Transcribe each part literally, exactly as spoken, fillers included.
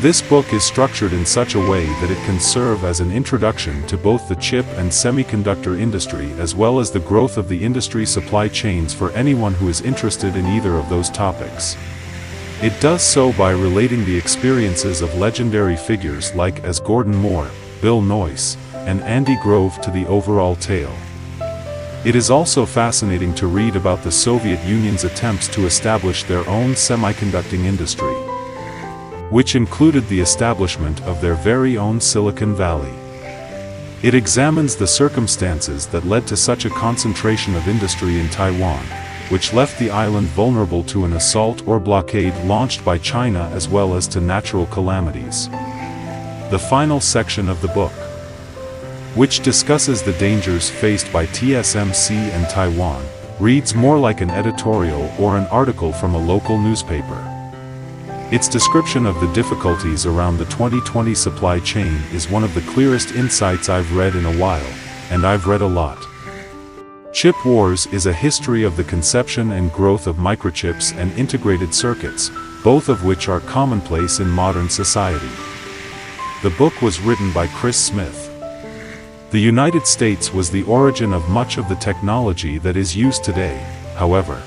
This book is structured in such a way that it can serve as an introduction to both the chip and semiconductor industry as well as the growth of the industry supply chains for anyone who is interested in either of those topics. It does so by relating the experiences of legendary figures like as Gordon Moore, Bill Noyce, and Andy Grove to the overall tale. It is also fascinating to read about the Soviet Union's attempts to establish their own semiconducting industry, which included the establishment of their very own Silicon Valley. It examines the circumstances that led to such a concentration of industry in Taiwan, which left the island vulnerable to an assault or blockade launched by China as well as to natural calamities. The final section of the book, which discusses the dangers faced by T S M C and Taiwan, reads more like an editorial or an article from a local newspaper. Its description of the difficulties around the twenty twenty supply chain is one of the clearest insights I've read in a while, and I've read a lot. Chip Wars is a history of the conception and growth of microchips and integrated circuits, both of which are commonplace in modern society. The book was written by Chris Smith. The United States was the origin of much of the technology that is used today, however.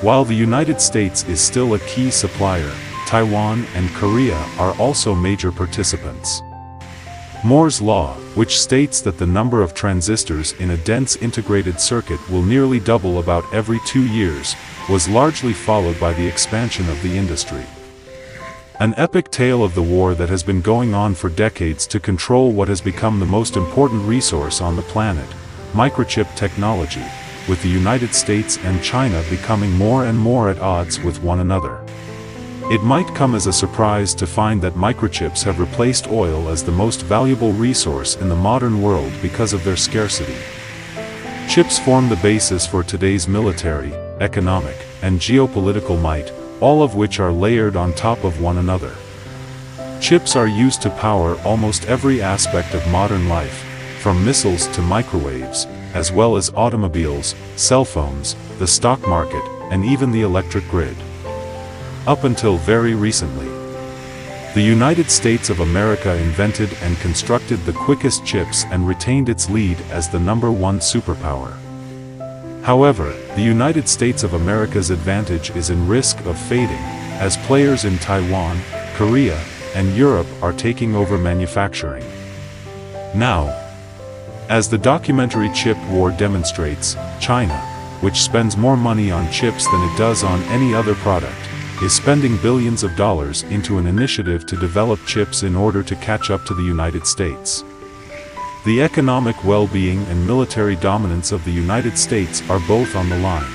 While the United States is still a key supplier, Taiwan and Korea are also major participants. Moore's Law, which states that the number of transistors in a dense integrated circuit will nearly double about every two years, was largely followed by the expansion of the industry. An epic tale of the war that has been going on for decades to control what has become the most important resource on the planet, microchip technology, with the United States and China becoming more and more at odds with one another. It might come as a surprise to find that microchips have replaced oil as the most valuable resource in the modern world because of their scarcity. Chips form the basis for today's military, economic, and geopolitical might, all of which are layered on top of one another. Chips are used to power almost every aspect of modern life, from missiles to microwaves, as well as automobiles, cell phones, the stock market, and even the electric grid. Up until very recently, the United States of America invented and constructed the quickest chips and retained its lead as the number one superpower. However, the United States of America's advantage is in risk of fading, as players in Taiwan, Korea, and Europe are taking over manufacturing. Now, as the documentary Chip War demonstrates, China, which spends more money on chips than it does on any other product, is spending billions of dollars into an initiative to develop chips in order to catch up to the United States. The economic well-being and military dominance of the United States are both on the line.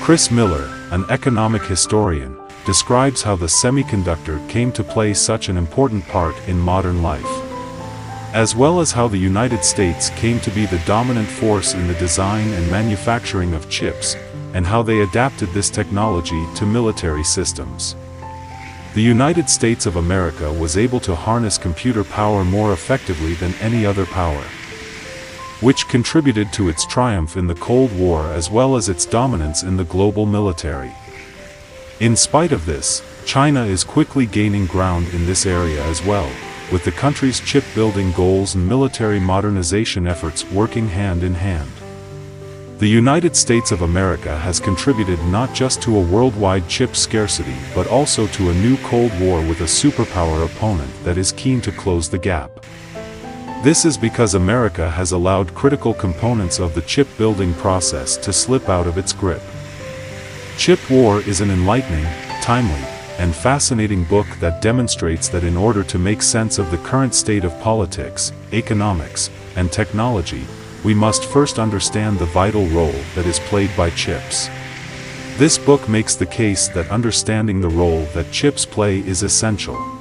Chris Miller, an economic historian, describes how the semiconductor came to play such an important part in modern life, as well as how the United States came to be the dominant force in the design and manufacturing of chips, and how they adapted this technology to military systems. The United States of America was able to harness computer power more effectively than any other power, which contributed to its triumph in the Cold War as well as its dominance in the global military. In spite of this, China is quickly gaining ground in this area as well, with the country's chip-building goals and military modernization efforts working hand in hand. The United States of America has contributed not just to a worldwide chip scarcity but also to a new Cold War with a superpower opponent that is keen to close the gap. This is because America has allowed critical components of the chip-building process to slip out of its grip. Chip War is an enlightening, timely, and fascinating book that demonstrates that in order to make sense of the current state of politics, economics, and technology, we must first understand the vital role that is played by chips. This book makes the case that understanding the role that chips play is essential.